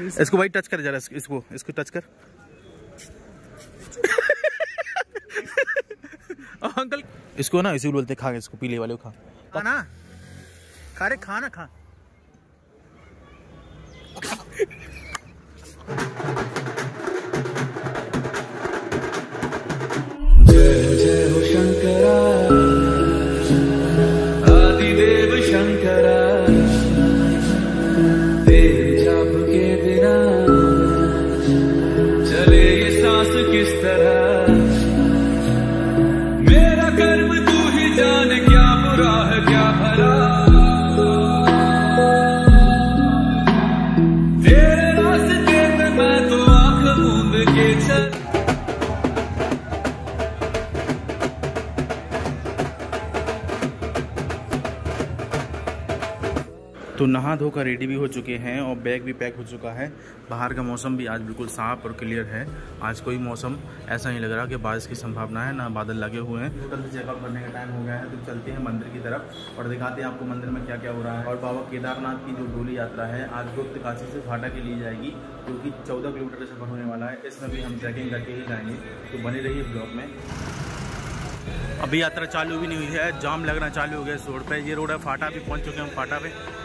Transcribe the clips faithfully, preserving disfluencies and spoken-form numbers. इसको भाई टच कर जरा, इसको इसको टच कर। अंकल इसको ना इसी बोलते खा, इसको पीले वाले को खा ना, खा रे खा ना खा। तो नहा धोकर रेडी भी हो चुके हैं और बैग भी पैक हो चुका है। बाहर का मौसम भी आज बिल्कुल साफ और क्लियर है। आज कोई मौसम ऐसा नहीं लग रहा कि बारिश की संभावना है, ना बादल लगे हुए हैं। कल चेकअप करने का टाइम हो गया है, तो चलते हैं मंदिर की तरफ और दिखाते हैं आपको मंदिर में क्या क्या हो रहा है। और बाबा केदारनाथ की जो डोली यात्रा है आज गुप्तकाशी से फाटा के लिए जाएगी, जो कि चौदह किलोमीटर का सफर होने वाला है। इसमें भी हम ट्रैकिंग करके ही जाएंगे, तो बने रहिए ब्लॉग में। अभी यात्रा चालू भी नहीं हुई है, जाम लगना चालू हो गया इस रोड पर। ये रोड है फाटा, भी पहुँच चुके हैं हम फाटा पे।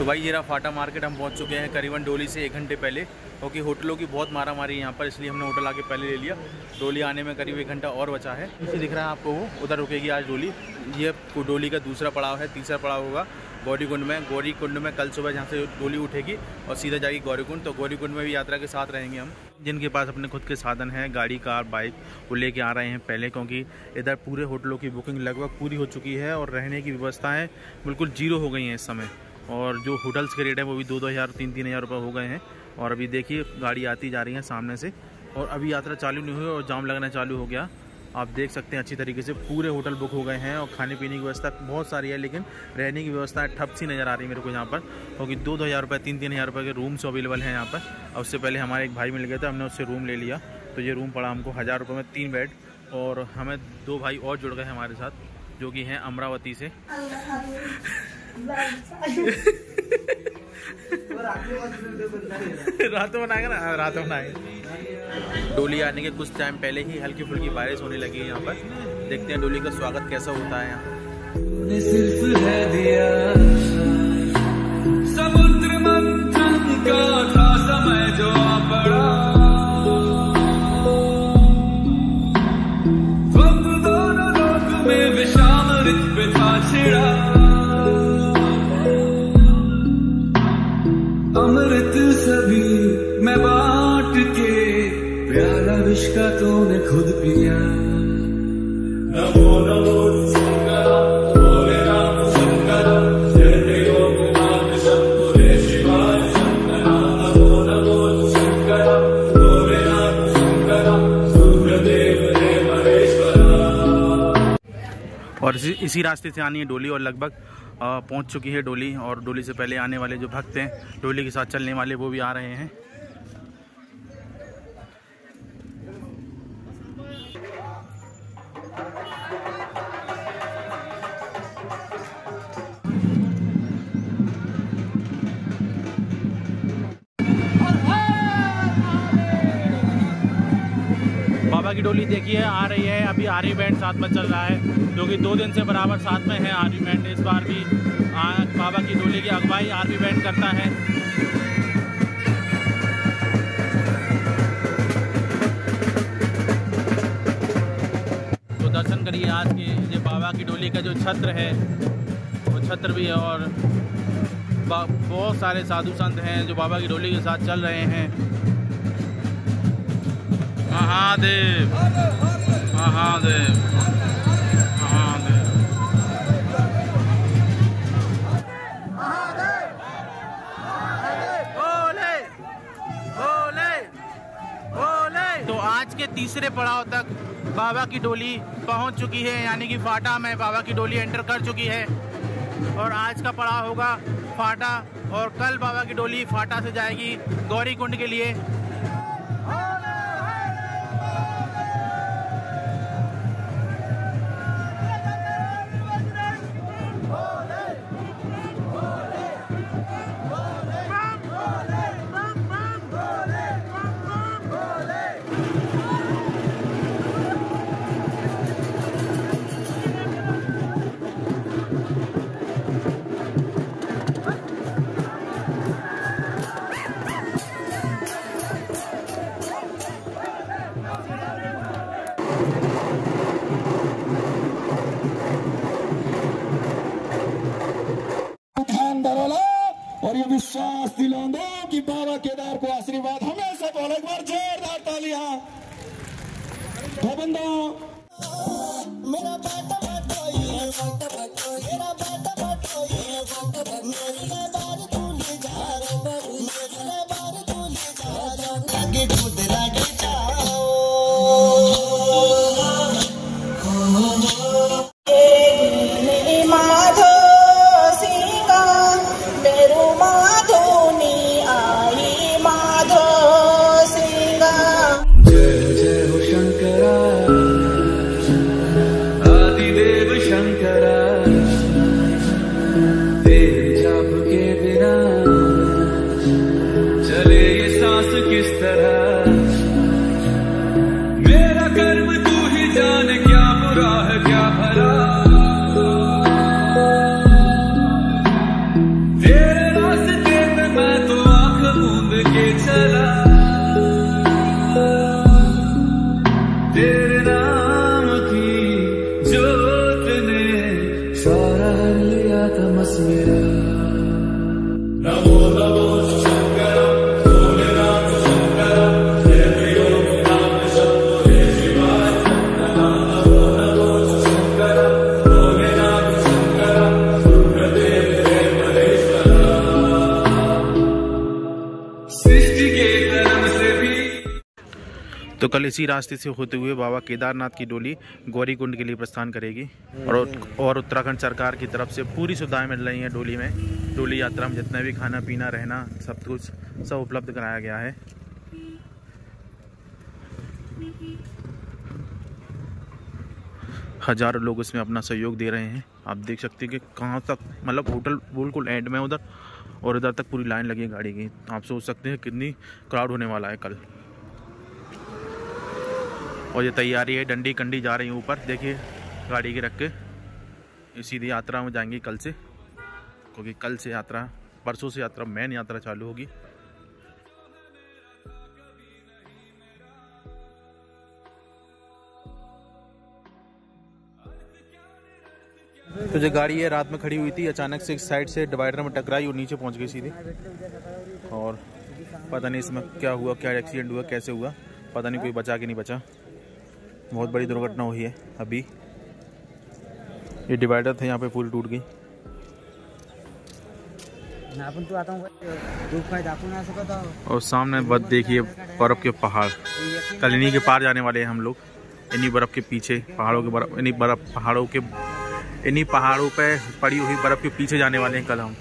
तो भाई ये रहा फाटा मार्केट, हम पहुंच चुके हैं करीबन डोली से एक घंटे पहले, क्योंकि होटलों की बहुत मारा मारी है यहाँ पर, इसलिए हमने होटल आके पहले ले लिया। डोली आने में करीब एक घंटा और बचा है। इसे दिख रहा है आपको, वो उधर रुकेगी आज डोली। ये डोली का दूसरा पड़ाव है, तीसरा पड़ाव होगा गौरीकुंड में। गौरीकुंड में कल सुबह जहाँ से डोली उठेगी और सीधा जाएगी गौरीकुंड। तो गौरीकुंड में भी यात्रा के साथ रहेंगे हम। जिनके पास अपने खुद के साधन हैं, गाड़ी कार बाइक, वो लेके आ रहे हैं पहले, क्योंकि इधर पूरे होटलों की बुकिंग लगभग पूरी हो चुकी है और रहने की व्यवस्थाएँ बिल्कुल जीरो हो गई हैं इस समय। और जो होटल्स के रेट हैं वो भी दो दो हज़ार तीन तीन हज़ार रुपये हो गए हैं। और अभी देखिए गाड़ी आती जा रही है सामने से, और अभी यात्रा चालू नहीं हुई और जाम लगना चालू हो गया। आप देख सकते हैं अच्छी तरीके से पूरे होटल बुक हो गए हैं और खाने पीने की व्यवस्था बहुत सारी है, लेकिन रहने की व्यवस्था ठप सी नज़र आ रही है मेरे को यहाँ पर, क्योंकि दो दो हज़ार रुपये तीन तीन हज़ार रुपये के रूम्स अवेलेबल हैं यहाँ पर। और उससे पहले हमारे एक भाई मिल गया था, हमने उससे रूम ले लिया, तो ये रूम पड़ा हमको हज़ार रुपये में तीन बेड। और हमें दो भाई और जुड़ गए हमारे साथ, जो कि हैं अमरावती से। रातों बनाएगा ना, रातों बनाएगा। डोली आने के कुछ टाइम पहले ही हल्की फुल्की बारिश होने लगी है यहाँ पर। देखते हैं डोली का स्वागत कैसा होता है यहाँ। का तूने खुद पिया नमो नमो शंकरा बोले राम शंकरा जयदेव नाम शंभुरे शिवाय शंकरा नमो नमो शंकरा बोले राम शंकरा सूर्यदेव रे महेश्वरा। और इसी इसी रास्ते से आनी है डोली, और लगभग पहुंच चुकी है डोली। और डोली से पहले आने वाले जो भक्त हैं, डोली के साथ चलने वाले, वो भी आ रहे हैं। की डोली देखिए आ रही है। अभी आर्य बैंड साथ में चल रहा है, जो कि दो दिन से बराबर साथ में है आर्य बैंड। इस बार भी बाबा की डोली की अगुवाई आर्य बैंड करता है। तो दर्शन करिए आज के बाबा की डोली का जो छत्र है, वो छत्र भी है। और बहुत सारे साधु संत हैं जो बाबा की डोली के साथ चल रहे हैं। महादेव महादेव महादेव। बोले बोले बोले। तो आज के तीसरे पड़ाव तक बाबा की डोली पहुंच चुकी है, यानी कि फाटा में बाबा की डोली एंटर कर चुकी है। और आज का पड़ाव होगा फाटा, और कल बाबा की डोली फाटा से जाएगी गौरीकुंड के लिए। और ये विश्वास दिलाऊंगा कि बाबा केदार को आशीर्वाद हमेशा। बोलो एक बार जोरदार तालियां। बंदा मेरा बेटा बटोई बेटा बटोई मेरा बेटा बटोई बेटा बटोई मेरा बार तू ले जा रे बाबू मेरा बार तू ले जा लागे खुद लागे जाओ मेरे माधो सिंगा मेरू माधोनी आई माधो सिंगा। जय जय हो शंकरा आदिदेव शंकरा तेरे जाप के बिना चले ये सांस किस तरह। मेरा कर्म तू ही जाने क्या बुरा है क्या भला। तो कल इसी रास्ते से होते हुए बाबा केदारनाथ की डोली गौरीकुंड के लिए प्रस्थान करेगी। और और उत्तराखंड सरकार की तरफ से पूरी सुविधाएं मिल रही हैं डोली में। डोली यात्रा में जितना भी खाना पीना रहना सब कुछ सब उपलब्ध कराया गया है। हजारों लोग इसमें अपना सहयोग दे रहे हैं। आप देख सकते हैं कि कहाँ तक, मतलब होटल बिल्कुल एंड में उधर और इधर तक पूरी लाइन लगी है गाड़ी की। आप सोच सकते हैं कितनी क्राउड होने वाला है कल। और ये तैयारी है, डंडी कंडी जा रही है ऊपर, देखिए गाड़ी के रख के सीधी यात्रा में जाएंगी कल से, क्योंकि कल से यात्रा, परसों से यात्रा, मेन यात्रा चालू होगी। तो जो गाड़ी है रात में खड़ी हुई थी, अचानक से एक साइड से डिवाइडर में टकराई और नीचे पहुंच गई सीधी। और पता नहीं इसमें क्या हुआ, क्या एक्सीडेंट हुआ, कैसे हुआ, पता नहीं, कोई बचा कि नहीं बचा। बहुत बड़ी दुर्घटना हुई है। अभी ये डिवाइडर थे यहाँ पे, पुल टूट गई। और सामने बस देखिए बर्फ के पहाड़, कलिनी के पार जाने वाले हैं हम लोग। इन्हीं बर्फ के पीछे पहाड़ों के बर्फ इन्हीं बर्फ पहाड़ों के इन्हीं पहाड़ों पे पड़ी हुई बर्फ के पीछे जाने वाले हैं कल हम।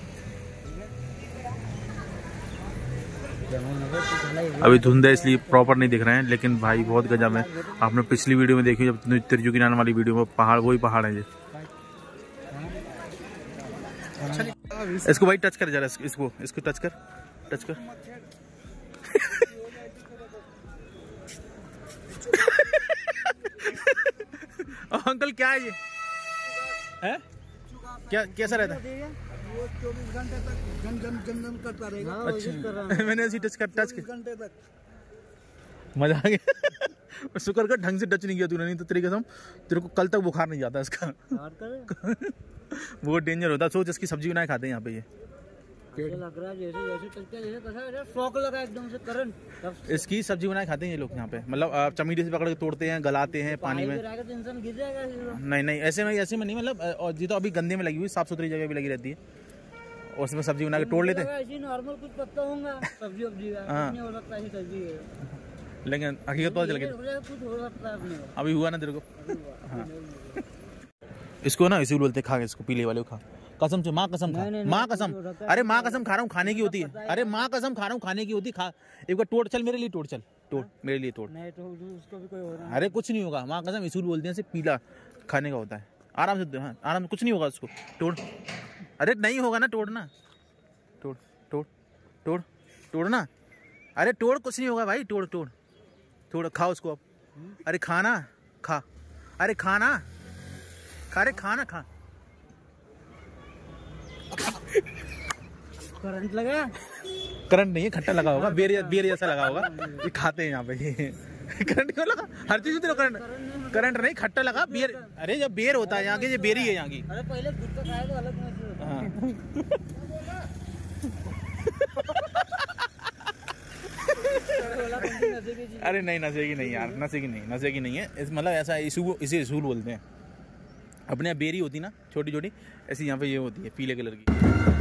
अभी धुंध है इसलिए प्रॉपर नहीं दिख रहे हैं, लेकिन भाई बहुत गजब है। आपने पिछली वीडियो में देखी, जब तिरजू की नान वाली वीडियो में, पहाड़ वही पहाड़ है ये। इसको भाई टच कर जरा, इसको इसको टच कर टच कर अंकल क्या है ये, है क्या, कैसा रहता है? चौबीस घंटे तक गन गन गन गन करता रहेगा। अच्छा कर रहा है मैंने ऐसी टच कर टच के घंटे तक मजा आ गया। शुक्र कर ढंग से टच नहीं किया तूने, नहीं तो तेरी कसम तेरे को कल तक बुखार नहीं जाता इसका। वो डेंजर होता। सोच इसकी सब्जी बनाए खाते हैं यहाँ पे, ये पेड़ लग रहा है जैसे जैसे चलते हैं जैसे कैसा शौक लगा एकदम से करंट। इसकी सब्जी बनाए खाते हैं ये लोग यहाँ पे, मतलब चमीटे से पकड़ के तोड़ते हैं, गलाते हैं पानी में। इंसान गिर जाएगा। नहीं नहीं ऐसे में ऐसे में नहीं, मतलब जी तो अभी गंदे में लगी हुई, साफ सुथरी जगह भी लगी रहती है और उसमें सब्जी बना के तोड़ लेते हैं। नॉर्मल कुछ पत्ता होगा सब्जी सब्जी का, लेकिन हकीकत पता चल गई अभी हुआ ना तेरे को। हाँ। इसको ना इसी बोलते खा के, इसको पीले वाले को खा, कसम से माँ कसम खा, माँ कसम, अरे माँ कसम खा रहा हूँ खाने की होती है, अरे माँ कसम खा रहा हूँ खाने की होती है। खा एक बार टोट, चल मेरे लिए टोट, चल टोट मेरे लिए टोट। अरे कुछ नहीं होगा, माँ कसम इसूल बोलते हैं, इसे पीला खाने का होता है आराम से। हाँ आराम से, कुछ नहीं होगा उसको, टोट। अरे नहीं होगा ना टोट, ना टोट टोट टोट टोट ना, अरे टोड़ कुछ नहीं होगा भाई, टोड़ टोड़ थोड़ा खाओ उसको अब। अरे खाना खा, अरे खाना खा, अरे खाना खा। करंट लगा? करंट नहीं है, खट्टा लगा होगा, बेर बेर जैसा लगा होगा, ये खाते हैं यहाँ पे। करंट क्यों लगा? हर चीज में करंट, करंट नहीं खट्टा लगा, बेर। अरे जब बेर होता है यहाँ की, ये बेरी है यहाँ की। अरे पहले गुटखा खाया तो अलग महसूस। अरे नहीं नशेगी नहीं यार, नशेगी नहीं, नशेगी नहीं है इस, मतलब ऐसा इशू, इसे इशूल बोलते हैं। अपने यहाँ बेरी होती ना छोटी छोटी ऐसी, यहाँ पे ये होती है पीले कलर की।